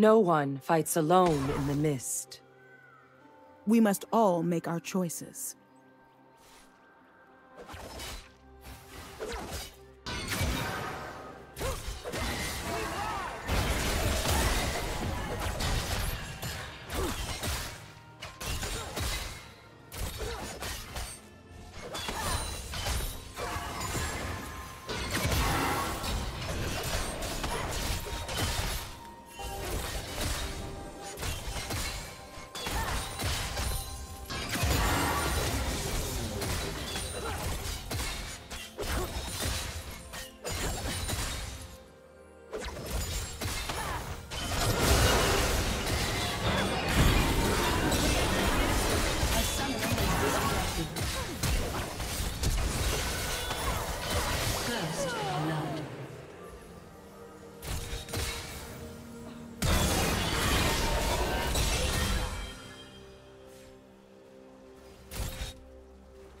No one fights alone in the mist. We must all make our choices.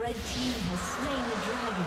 Red team has slain the dragon.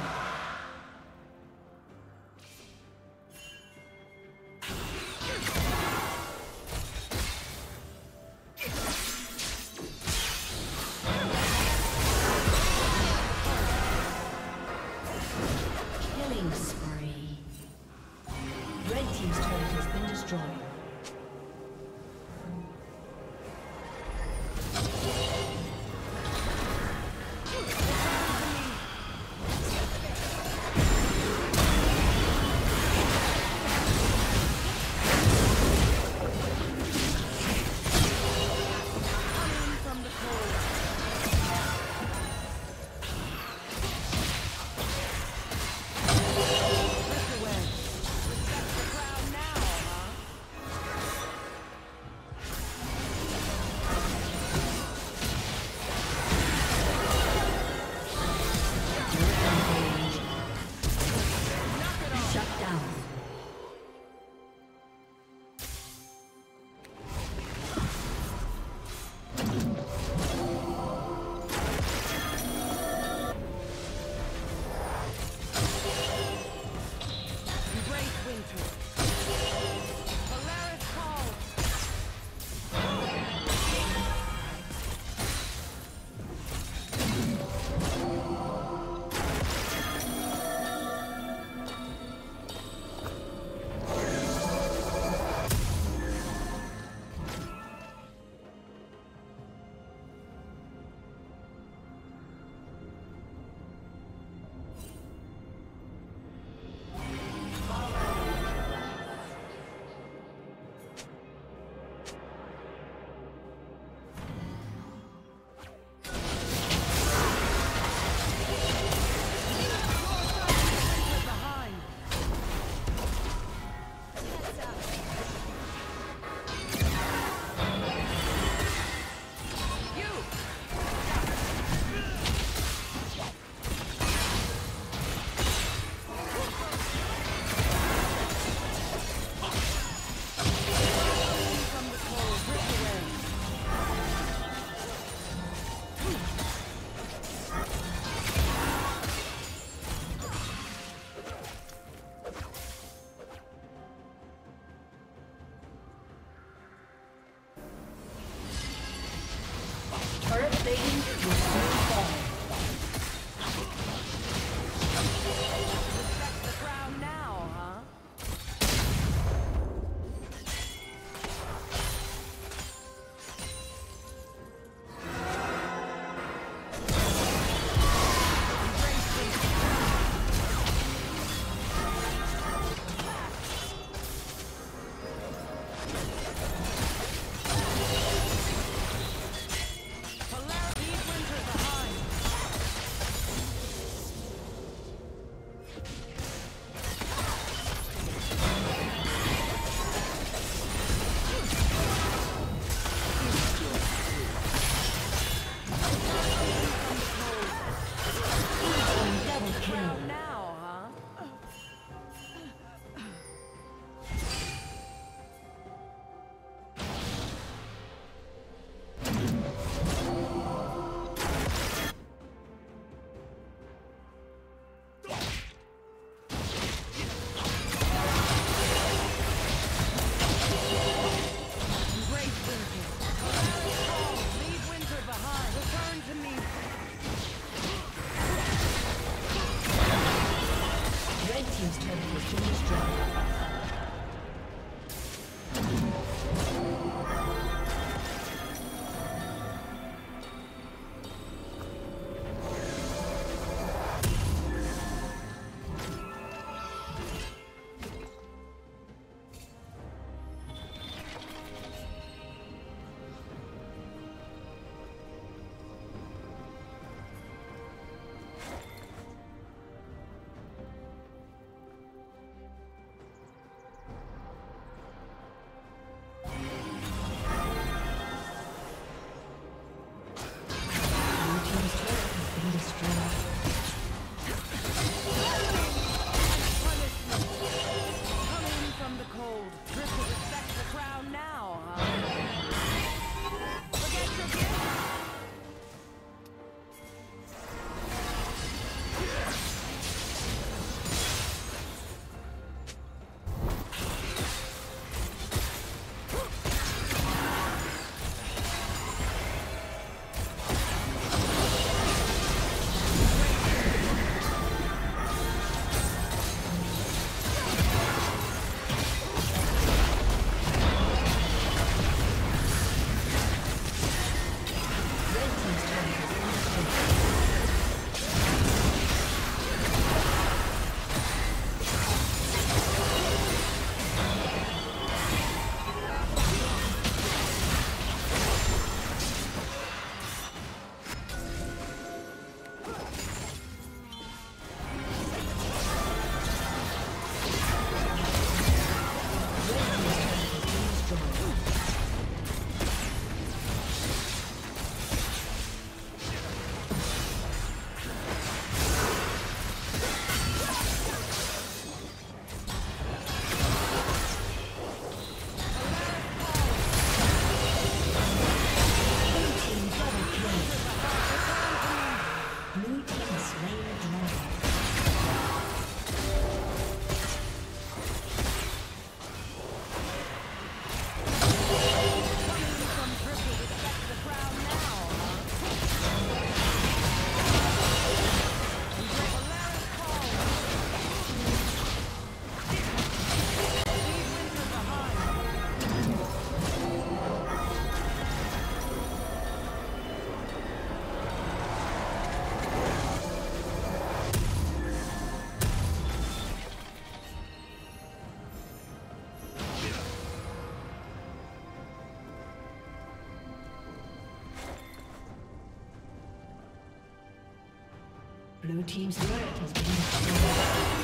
Blue team's turret has been destroyed.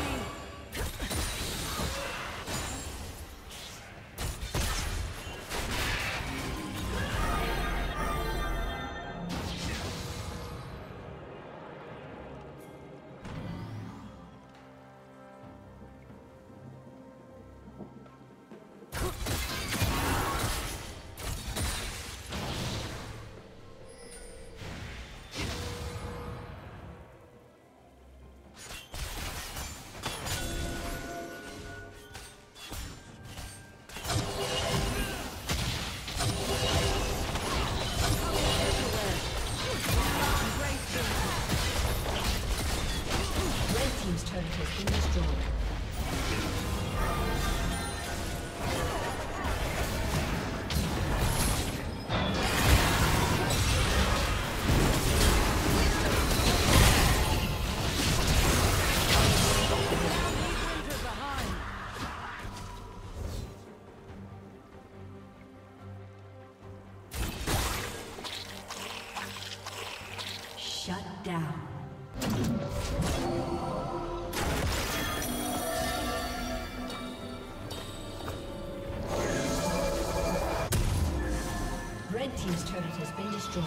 Red team's turret has been destroyed.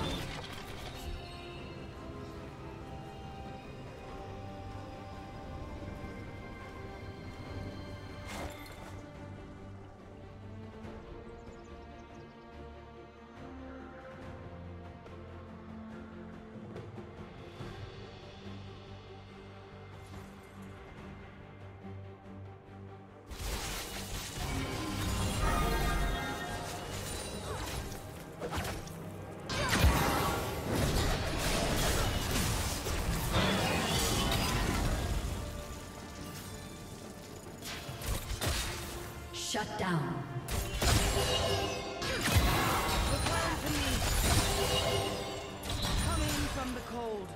Shut down. Return to me. Coming from the cold.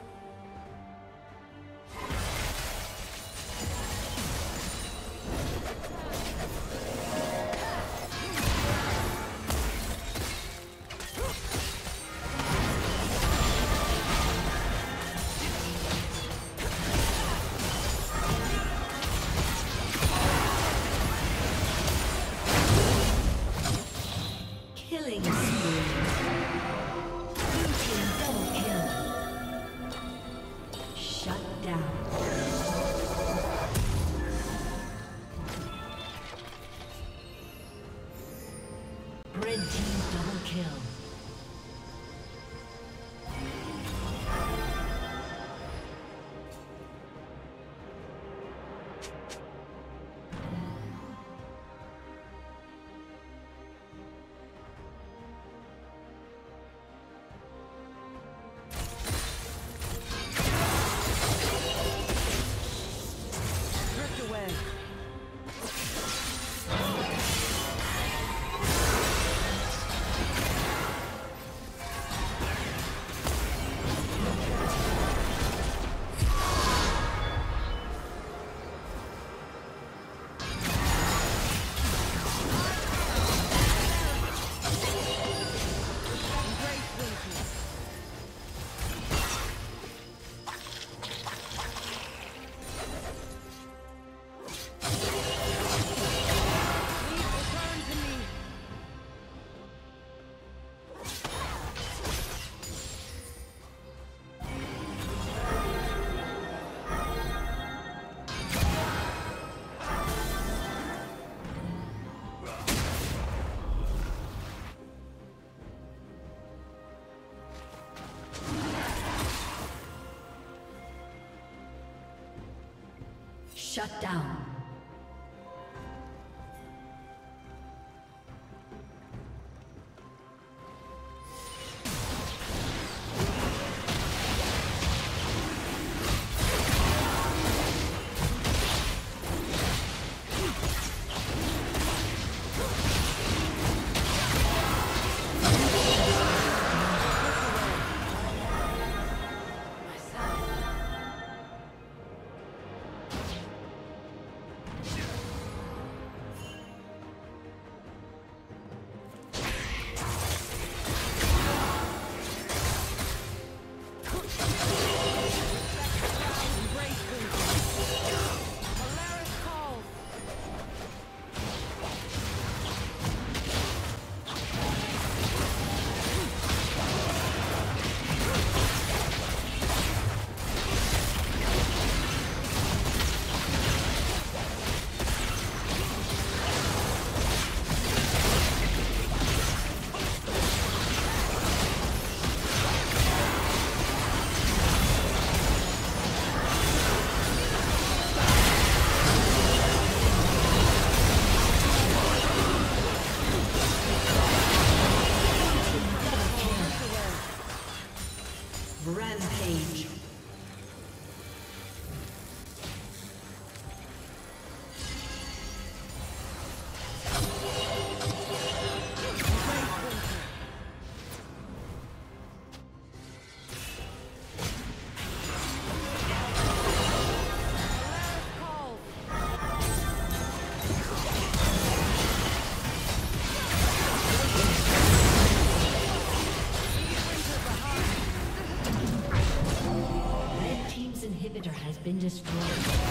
Shut down. destroyed.